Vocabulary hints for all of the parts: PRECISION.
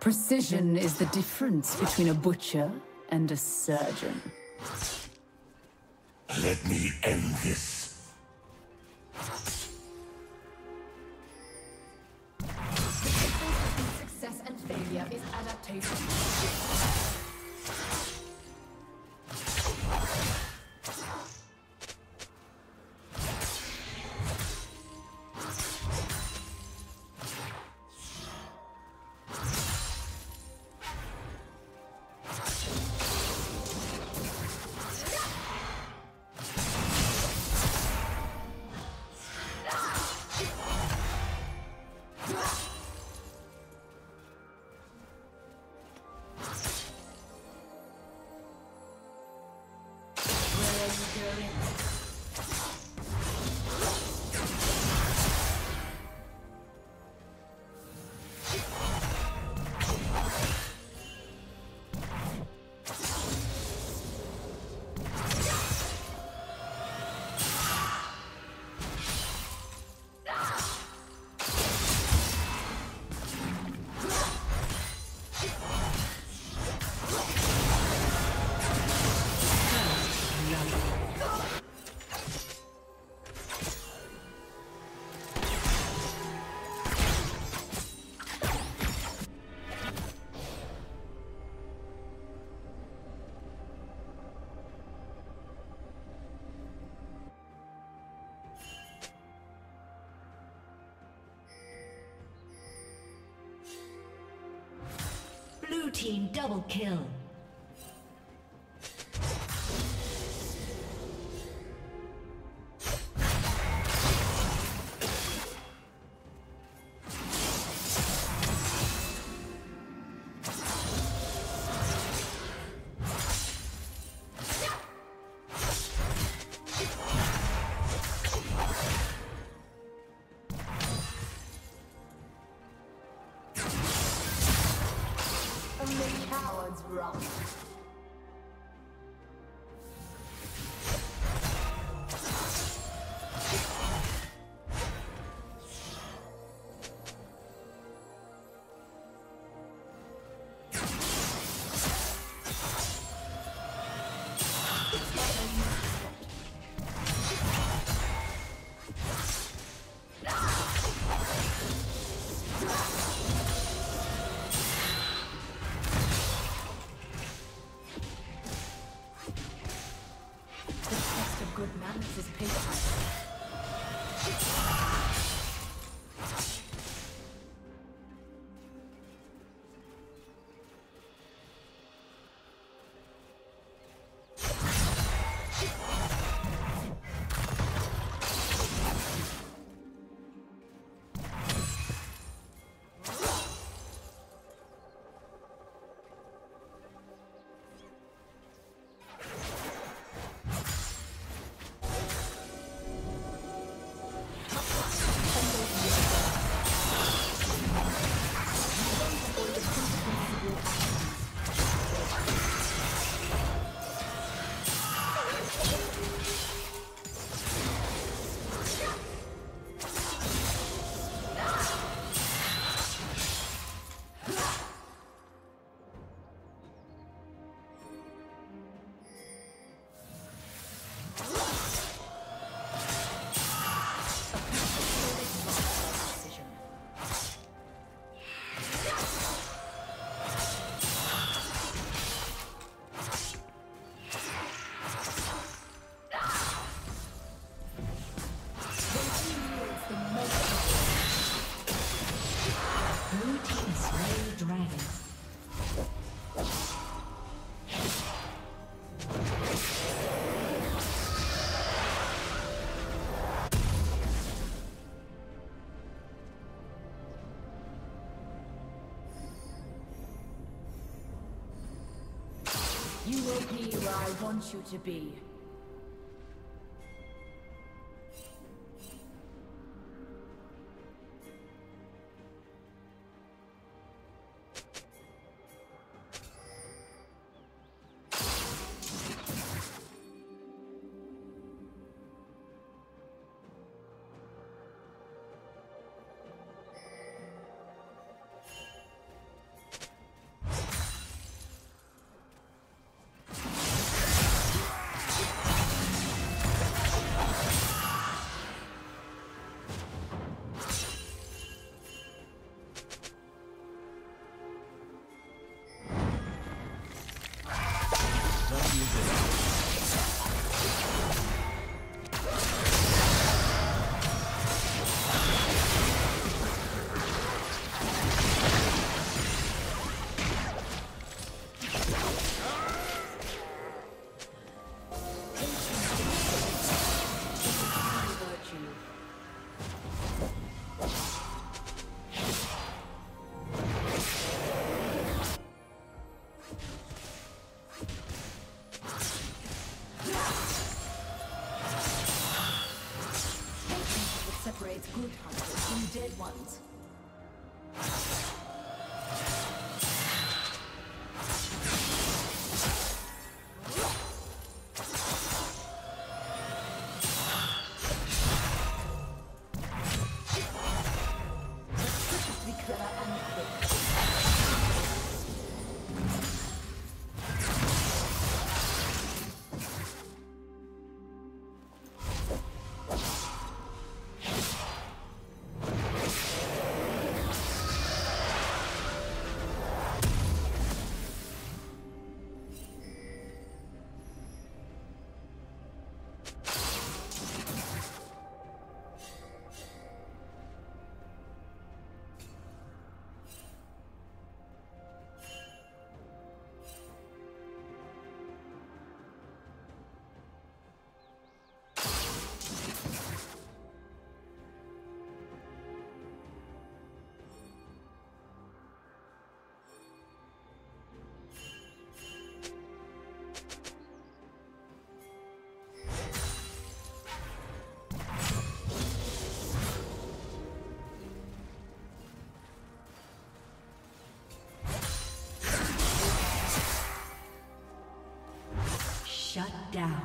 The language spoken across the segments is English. Precision is the difference between a butcher and a surgeon. Let me end this. Blue team double kill. You will be where I want you to be. ones. Shut down.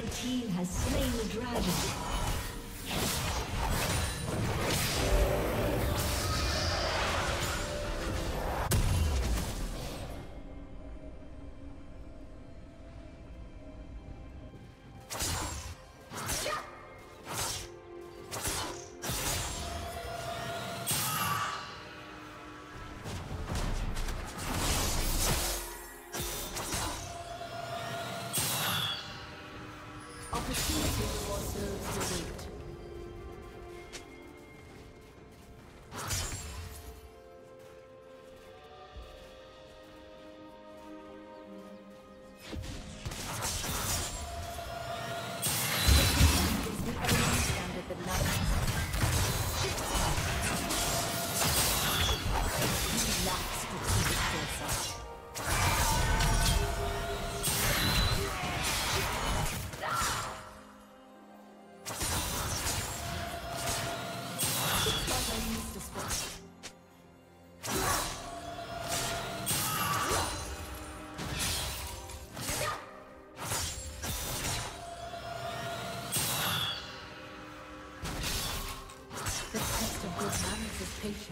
The team has slain the dragon.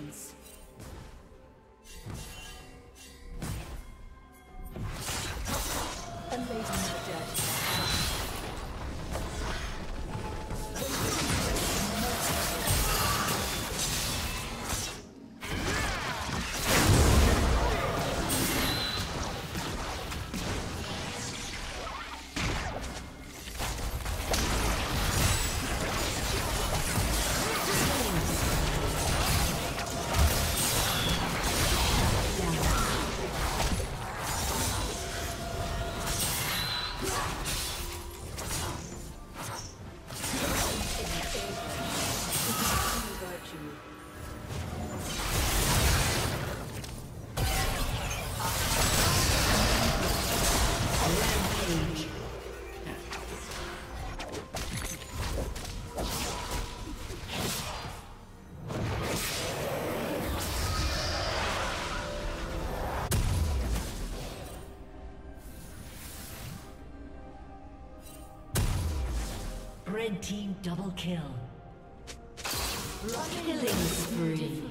hands. Red team double kill. Killing spree.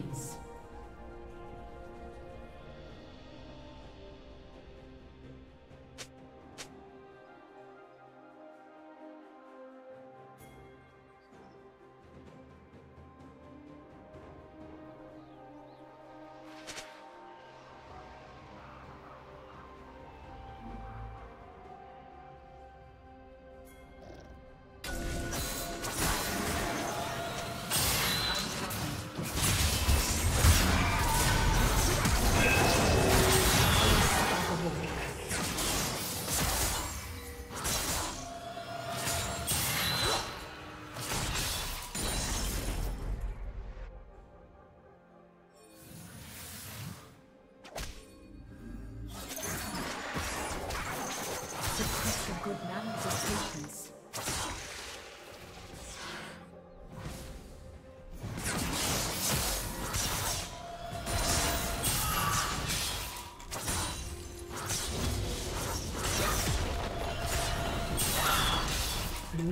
Blue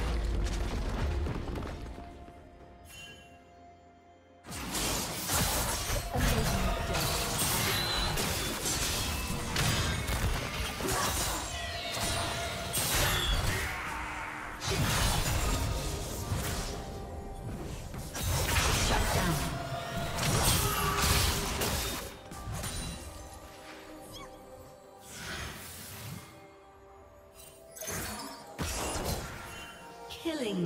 Killing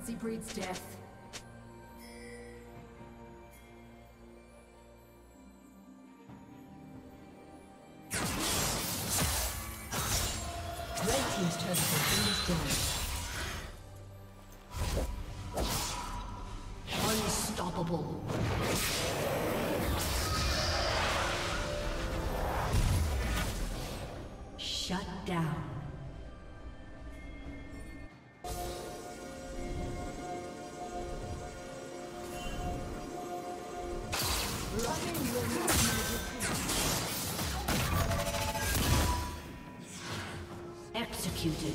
Complacency breeds death. Shut down. Executed.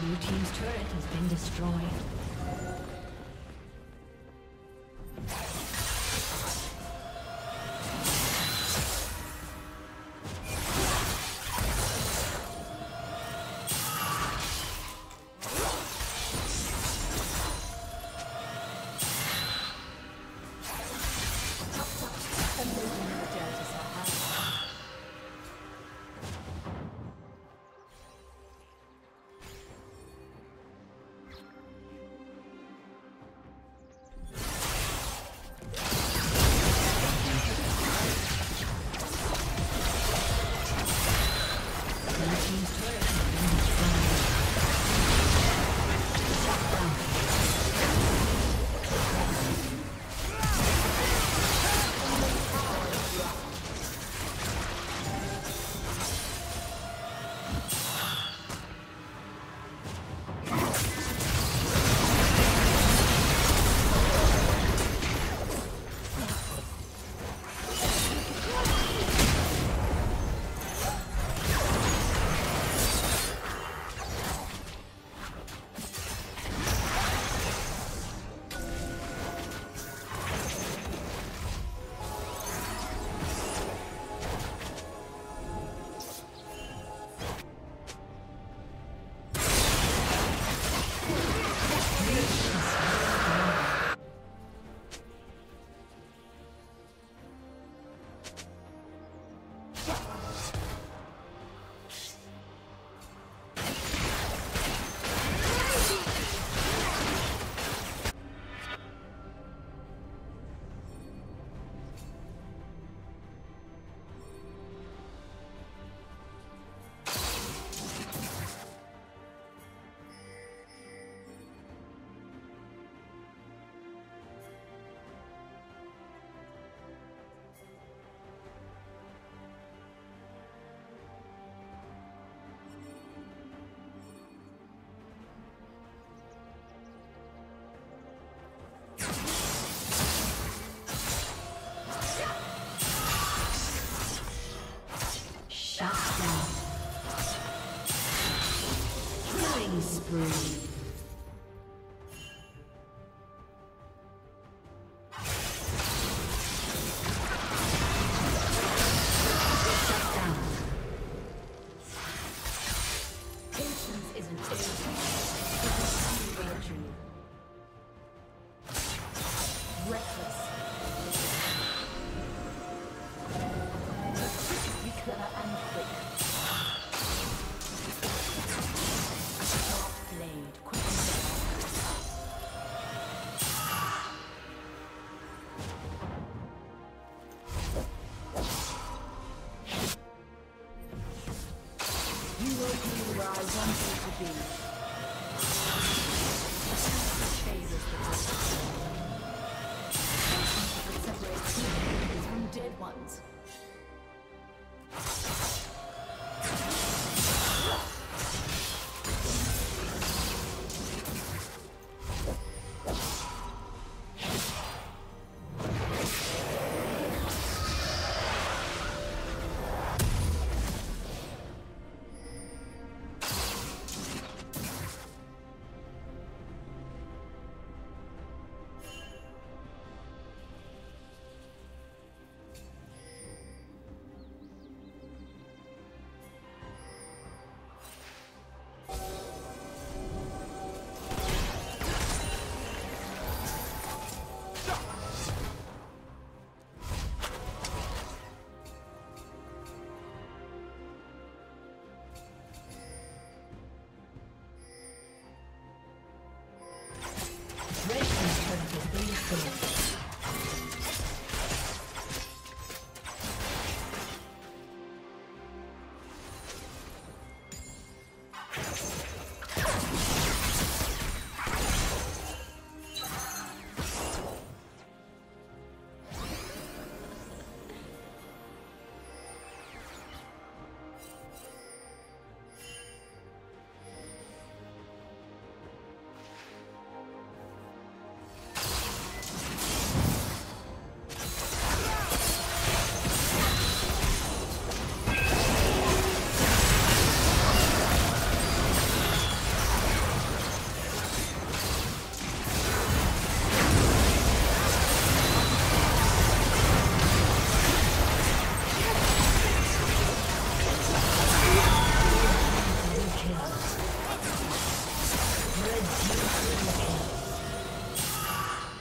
Blue team's turret has been destroyed. Killing spree.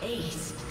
Ace.